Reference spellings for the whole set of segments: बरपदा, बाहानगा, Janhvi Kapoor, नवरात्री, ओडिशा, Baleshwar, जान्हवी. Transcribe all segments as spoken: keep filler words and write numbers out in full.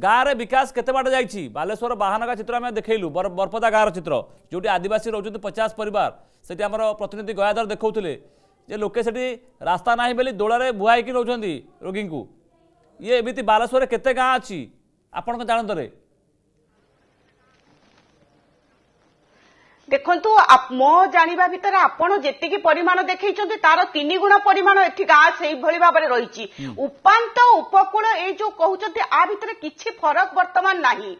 गाँव विकास केते बाट जाइछि बालेश्वर बाहानगा चित्र आम देखलु बरपदा गाँव चित्र जोटी आदिवासी रोचुत पचास परिवार सेठी आम प्रतिनिधि गयाधर देखौथिले जे लोके सेठी रास्ता नाही बेली दोळारे बुआई कि रोचंदी रोगी को ये एमिति बालेश्वर केते गाँ अछि आपण जानतरे देखु मो जाना भितर आपड़ जी परिमाण देखे तार तीन गुण परिमाण एठी गाँ से भाव में रही उपात उपकूल ये जो कहते आ भितर किसी फरक बर्तमान नहीं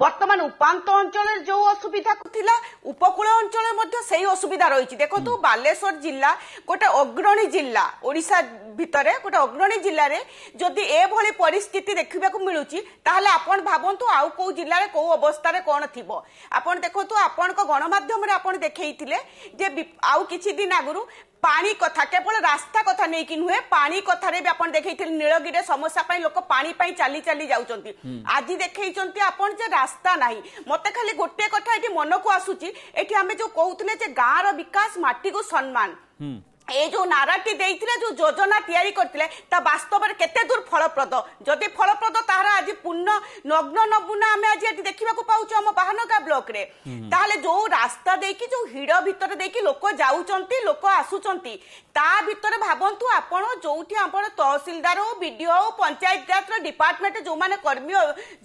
बर्तमान उपात अंचल जो असुविधा थिला उपकूल अंचल मध्य सेही असुविधा रही देखो तो बालेश्वर जिला गोटे अग्रणी जिला ओडिशा भितर गोटे अग्रणी जिले में जदि एभली परिस्थिति देखा मिलूची ताहले आपण भावंतु आउ को जिले में को अवस्था रे कोन थिबो आपण देखंतु आपण को गणमाध्यम रे आपण देखैथिले जे आउ किछि दिन आगुरु पानी कथा केवल रास्ता कथा नहीं कि नुहे पानी कथारे भी आपन देखैथिले नीलगिरि समस्या लोक पानी पाई चाली चाली जाउचंती आज देखैचंती आपन जे रास्ता नाही मते खाली गोटे कथा एठी मन को आसुची एठी हमें जो कहउतले जे गाँव रो विकास माटी को सम्मान ए जो नाराटी देइथिले जो योजना तैयारी करथिले ता वास्तव में केते दूर फलप्रद जदि फलप्रद तारा आज पूर्ण नग्न नबुना आमे आज एटी देखिबा को पाउचो हम बाहनका ब्लॉक रे ताले जो रास्ता देकी जो हिडो भीतर देकी लोक जाउचंती लोक आसुचंती ता भीतर भाबंतु आपण जोठी आपण तहसीलदार ओ बीडीओ ओ पंचायत राज डिपार्टमेंट जो माने कर्मी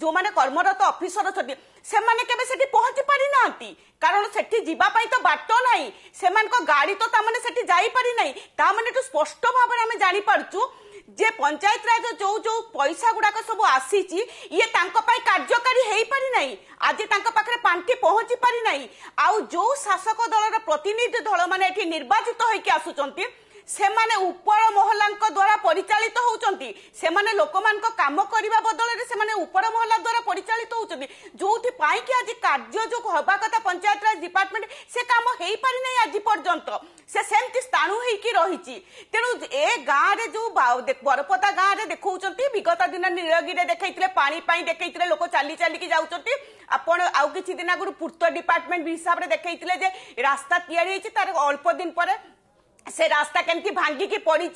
जो माने कर्मरत ऑफिसर छथि से माने केबे सेठी पहुंची पारि नांती कारण सेठी जीवा पई तो बाट नाही सेमान को गाड़ी तो ता माने सेठी जाई नहीं तो स्पष्ट भाव में जानी पारचु जे पंचायत राज जो जो पैसा गुड़ाक सब आसी ये कार्यकारी हो पारि ना आज पाखे पांठी पहुंची पारि ना आउ जो शासक दल प्रतिनिधि दल मैंने निर्वाचित होकर आसुंच से माने उपर मोहल्ला द्वारा परिचालित होउचंती से माने लोकमान को काम करिबा बदले रे से माने उपर मोहल्ला द्वारा परिचालित होउचंती जोथि पाई कि आज कार्य जो होबा कथा पंचायत राज डिपार्टमेंट से काम हेई पारि नै आज पर्यंत से सेमति स्थानु हेई कि रहिची तेनु ए गाँ रे जो बरपदा गाँ रे देखौचंती विगत दिन नीलगिरि देखैतिले पानी पाई देखैतिले लोक चाली चाली कि जाउचंती आपण आउ किछि दिन आगु पूर्त डिपार्टमेंट हिसाब रे देखैतिले जे रास्ता तयारी हेची तार अल्प दिन परे से रास्ता केमती भांगिकी पड़ी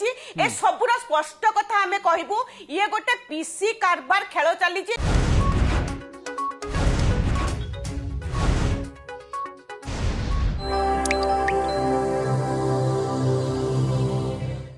ए सबुरा स्पष्ट कथा आमे कहबू ये गोटे पीसी कारबार खेल चली।